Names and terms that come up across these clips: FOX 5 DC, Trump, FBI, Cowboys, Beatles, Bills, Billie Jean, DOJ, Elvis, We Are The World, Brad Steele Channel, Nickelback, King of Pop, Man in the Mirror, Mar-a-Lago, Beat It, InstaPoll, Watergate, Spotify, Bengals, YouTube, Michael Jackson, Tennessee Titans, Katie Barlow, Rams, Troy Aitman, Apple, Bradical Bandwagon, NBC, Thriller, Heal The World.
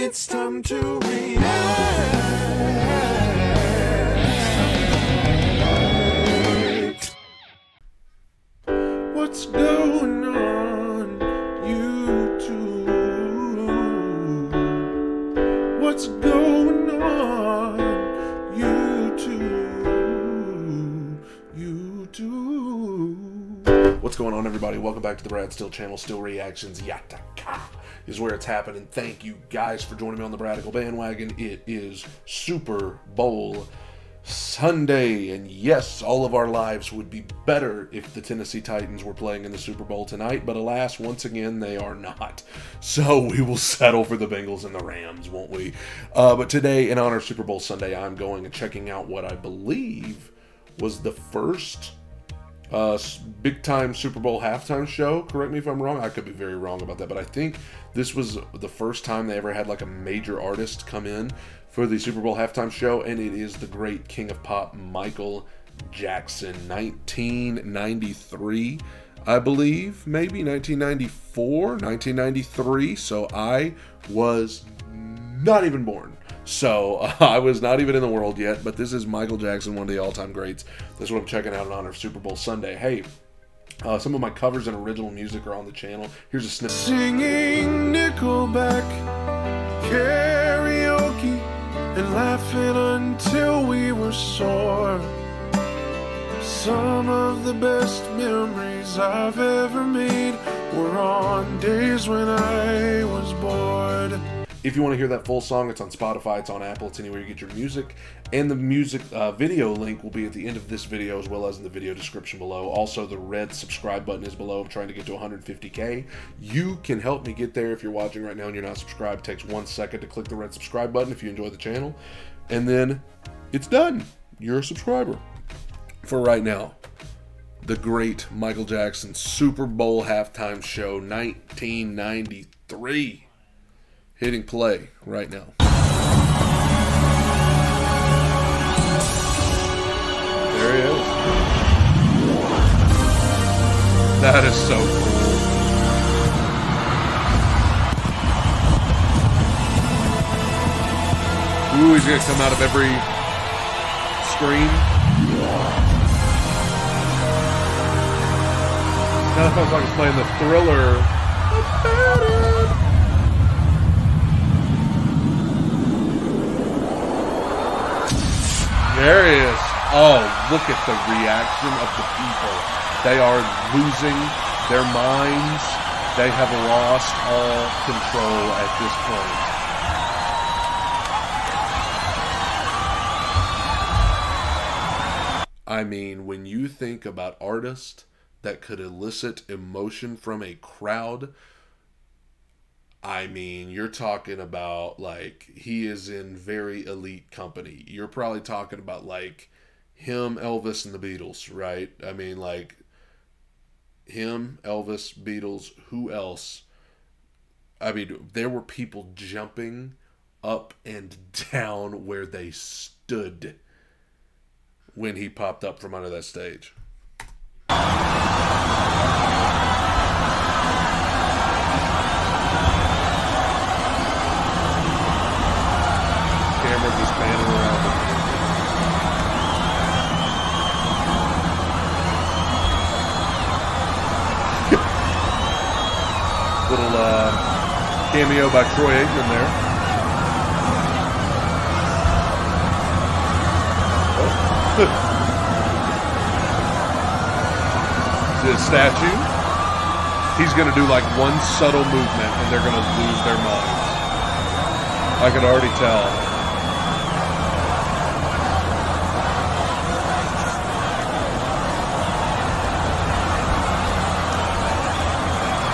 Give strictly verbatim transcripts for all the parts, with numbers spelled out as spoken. It's time to react. What's going on YouTube? What's going on YouTube? YouTube. What's going on, everybody? Welcome back to the Brad Steele Channel. Still reactions. Yatta ka. Is where it's happening. Thank you guys for joining me on the Bradical Bandwagon. It is Super Bowl Sunday, and yes, all of our lives would be better if the Tennessee Titans were playing in the Super Bowl tonight, but alas, once again, they are not. So we will settle for the Bengals and the Rams, won't we? Uh, but today, in honor of Super Bowl Sunday, I'm going and checking out what I believe was the first Uh, big-time Super Bowl halftime show. Correct me if I'm wrong. I could be very wrong about that, but I think this was the first time they ever had like a major artist come in for the Super Bowl halftime show, and it is the great King of Pop, Michael Jackson, nineteen ninety-three, I believe, maybe nineteen ninety-four, nineteen ninety-three. So I was not even born. So uh, I was not even in the world yet, but this is Michael Jackson, one of the all-time greats. That's what I'm checking out in honor of Super Bowl Sunday. Hey, uh, some of my covers and original music are on the channel. Here's a snippet. Singing Nickelback, karaoke, and laughing until we were sore. Some of the best memories I've ever made were on days when I was bored. If you want to hear that full song, it's on Spotify, it's on Apple, it's anywhere you get your music. And the music uh, video link will be at the end of this video as well as in the video description below. Also, the red subscribe button is below. I'm trying to get to one hundred fifty K. You can help me get there if you're watching right now and you're not subscribed. It takes one second to click the red subscribe button if you enjoy the channel. And then it's done. You're a subscriber. For right now, the great Michael Jackson Super Bowl halftime show, nineteen ninety-three. Hitting play right now. There he is. That is so cool. Ooh, he's gonna come out of every screen. Now it sounds like he's playing the Thriller. There he is. Oh, look at the reaction of the people. They are losing their minds. They have lost all control at this point. I mean, when you think about artists that could elicit emotion from a crowd, I mean, you're talking about, like, he is in very elite company. You're probably talking about, like, him, Elvis, and the Beatles, right? I mean, like, him, Elvis, Beatles, who else? I mean, there were people jumping up and down where they stood when he popped up from under that stage. Little uh, cameo by Troy Aitman there. Oh. This statue. He's going to do like one subtle movement and they're going to lose their minds. I could already tell.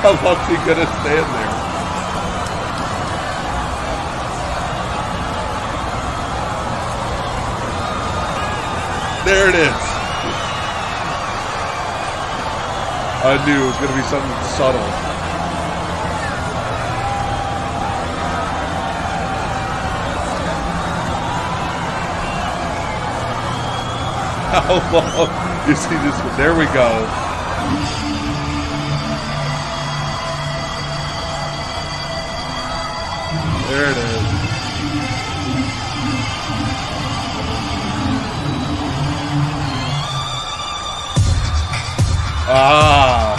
How long's he gonna stand there? There it is. I knew it was gonna be something subtle. How long is he just? There we go. There it is. Ah.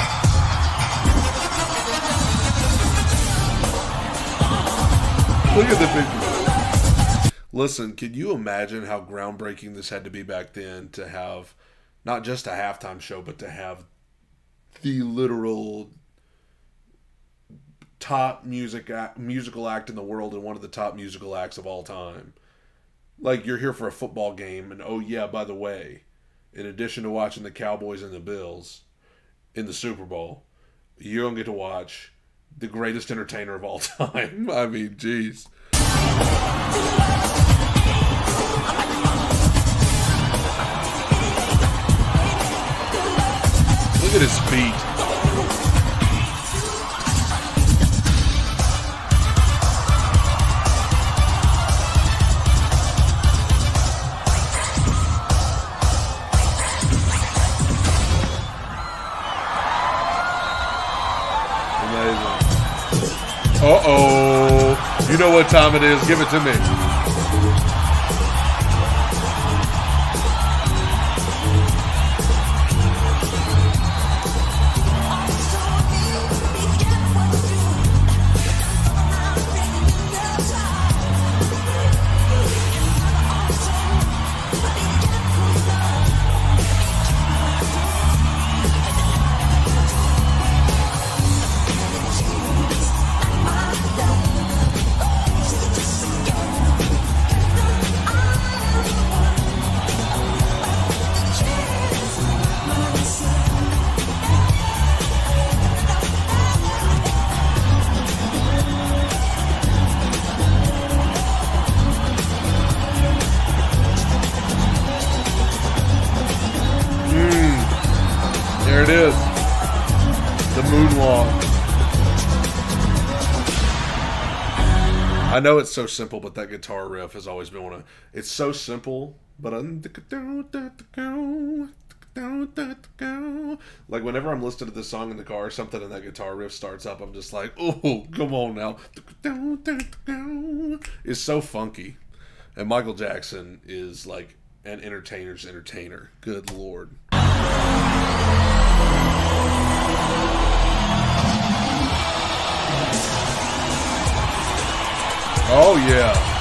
Look at the picture. Listen, can you imagine how groundbreaking this had to be back then to have not just a halftime show, but to have the literal top music act, musical act in the world and one of the top musical acts of all time. Like, you're here for a football game, and oh yeah, by the way, in addition to watching the Cowboys and the Bills in the Super Bowl, you're going to get to watch the greatest entertainer of all time. I mean, jeez. Look at his feet. Uh-oh. You know what time it is. Give it to me. I know it's so simple, but that guitar riff has always been one of... It's so simple, but... Like, whenever I'm listening to this song in the car, something in that guitar riff starts up, I'm just like, oh, come on now. It's so funky. And Michael Jackson is, like, an entertainer's entertainer. Good Lord. Oh, yeah.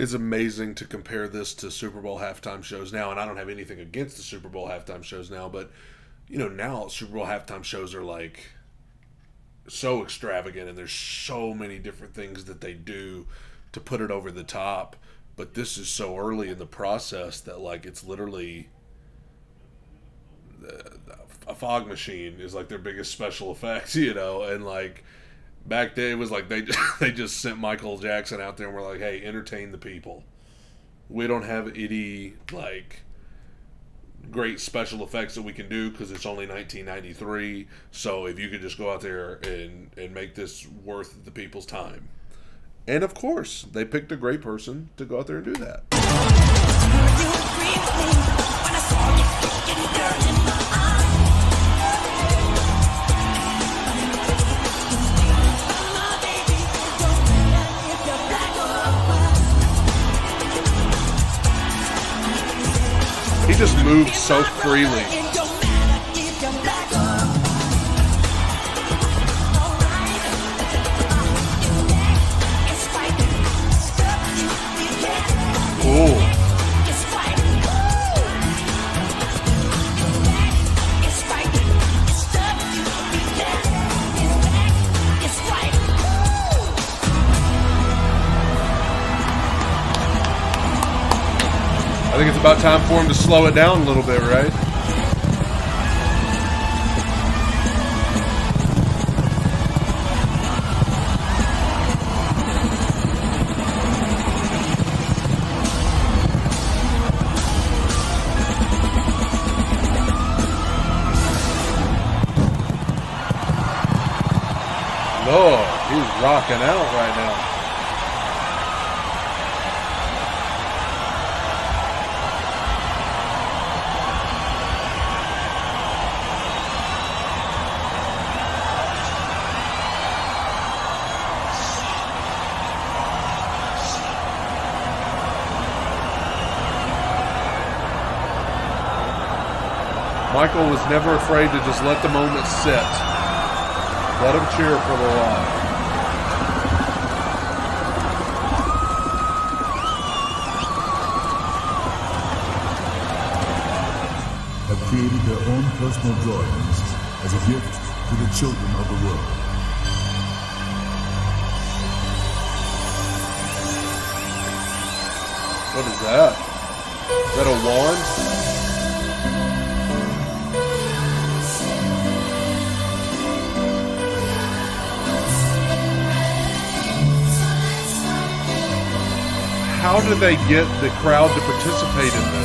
It's amazing to compare this to Super Bowl halftime shows now, and I don't have anything against the Super Bowl halftime shows now, but, you know, now Super Bowl halftime shows are, like, so extravagant, and there's so many different things that they do to put it over the top, but this is so early in the process that, like, it's literally... A fog machine is, like, their biggest special effects, you know, and, like... Back then, it was like they they just sent Michael Jackson out there and were like, hey, entertain the people. We don't have any, like, great special effects that we can do because it's only nineteen ninety-three. So if you could just go out there and, and make this worth the people's time. And, of course, they picked a great person to go out there and do that. Do you agree with me when I saw you getting dirty in my eyes? so freely. Ooh. I think it's about time for him to slow it down a little bit, right? Lord, he's rocking out right now. Michael was never afraid to just let the moment sit. Let him cheer for a little while. Have created their own personal drawings as a gift to the children of the world. What is that? Is that a wand? How do they get the crowd to participate in this?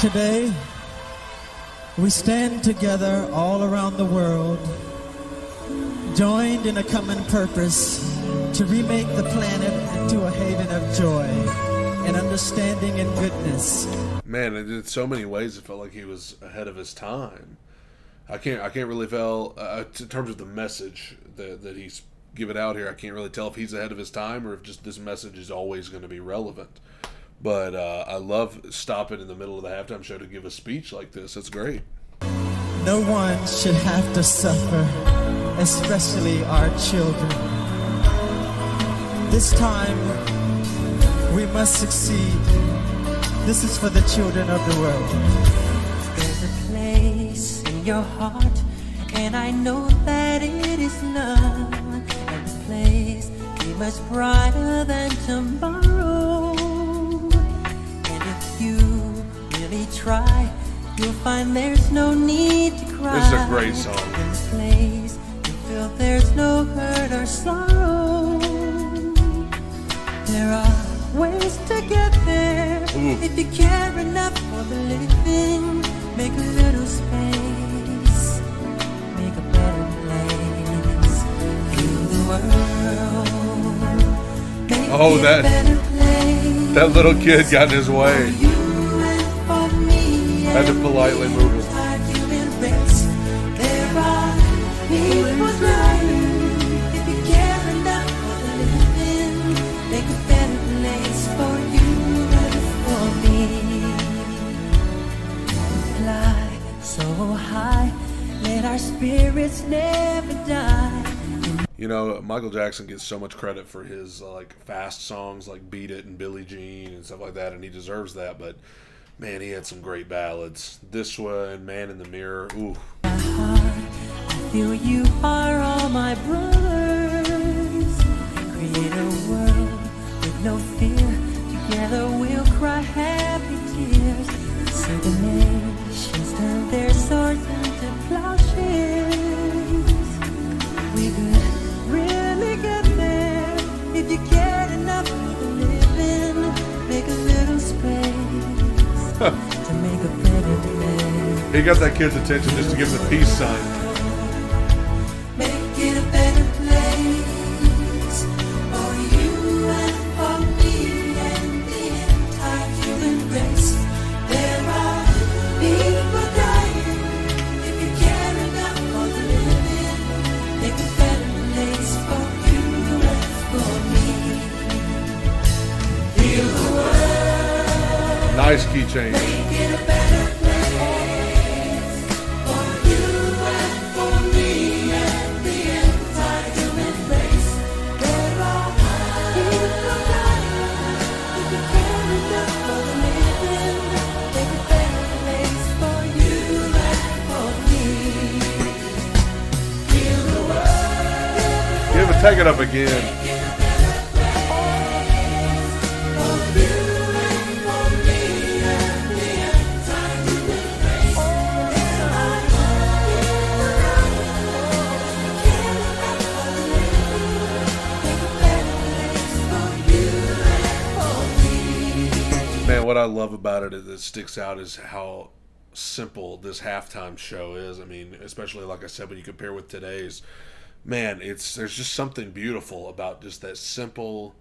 Today, we stand together all around the world, joined in a common purpose to remake the planet into a haven of joy and understanding and goodness. Man, in so many ways, it felt like he was ahead of his time. I can't, I can't really tell uh, in terms of the message that, that he's giving out here. I can't really tell if he's ahead of his time or if just this message is always going to be relevant. But uh, I love stopping in the middle of the halftime show to give a speech like this. It's great. No one should have to suffer, especially our children. This time, we must succeed. This is for the children of the world. There's a place in your heart, and I know that it is love. And the place be much brighter than tomorrow. Try, you'll find there's no need to cry. This is a great song. This place, you feel there's no hurt or sorrow. There are ways to get there. Ooh. If you care enough for the living, make a little space, make a better place. Heal the world. Make oh, that that little kid got in his way. Had to politely move him. You know, Michael Jackson gets so much credit for his uh, like fast songs like Beat It and Billie Jean and stuff like that, and he deserves that, but man, he had some great ballads. This one, Man in the Mirror. Ooh. My heart, I feel you are all my brothers. Create a world with no fear. Together we'll cry happy tears. So the nations turn their swords into plowshares. We could really get there if you cared enough for the living. Make a little space. He got that kid's attention just to give him the peace sign. Nice key change. Give it, take it up again. What I love about it is it sticks out is how simple this halftime show is. I mean, especially like I said, when you compare with today's, man, it's there's just something beautiful about just that simple.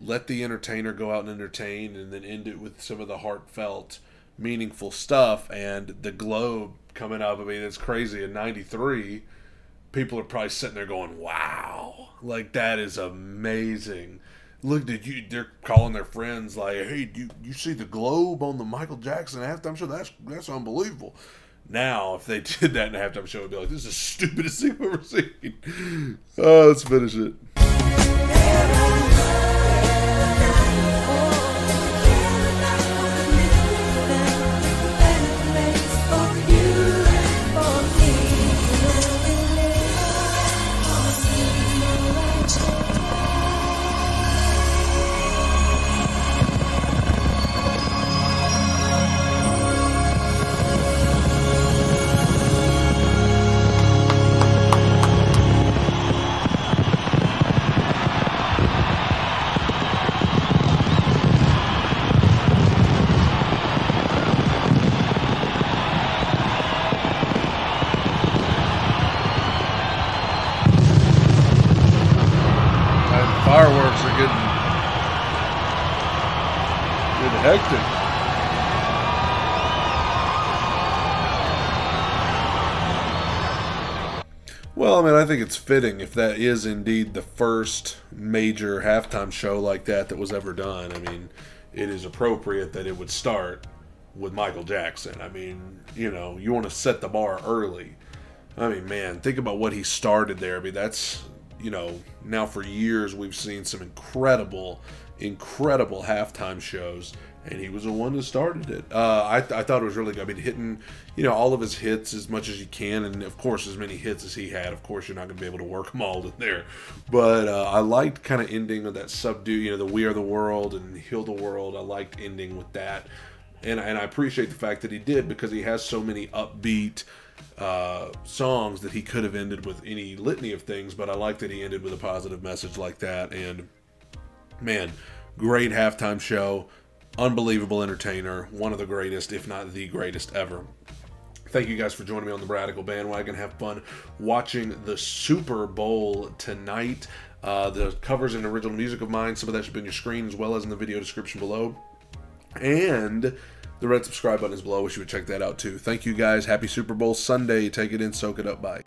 Let the entertainer go out and entertain, and then end it with some of the heartfelt, meaningful stuff. And the Globe coming up, I mean, it's crazy. In ninety-three, people are probably sitting there going, "Wow, like that is amazing." Look, did you? They're calling their friends like, "Hey, you you see the Globe on the Michael Jackson halftime show? That's that's unbelievable." Now, if they did that in a halftime show, it'd be like, "This is the stupidest thing I've ever seen." Oh, let's finish it. Well, I mean, I think it's fitting if that is indeed the first major halftime show like that that was ever done. I mean, it is appropriate that it would start with Michael Jackson. I mean, you know, you want to set the bar early. I mean, man, think about what he started there. I mean, that's, you know, now for years we've seen some incredible, incredible halftime shows. And he was the one that started it. Uh, I, th I thought it was really good. I mean, hitting, you know, all of his hits as much as you can. And, of course, as many hits as he had. Of course, you're not going to be able to work them all in there. But uh, I liked kind of ending with that subdue, you know, the We Are The World and Heal The World. I liked ending with that. And, and I appreciate the fact that he did because he has so many upbeat uh, songs that he could have ended with any litany of things. But I like that he ended with a positive message like that. And, man, great halftime show. Unbelievable entertainer, one of the greatest, if not the greatest ever. Thank you guys for joining me on the Bradical Bandwagon. Have fun watching the Super Bowl tonight. Uh, the covers and original music of mine, some of that should be on your screen as well as in the video description below. And the red subscribe button is below. Wish you would check that out too. Thank you guys. Happy Super Bowl Sunday. Take it in, soak it up. Bye.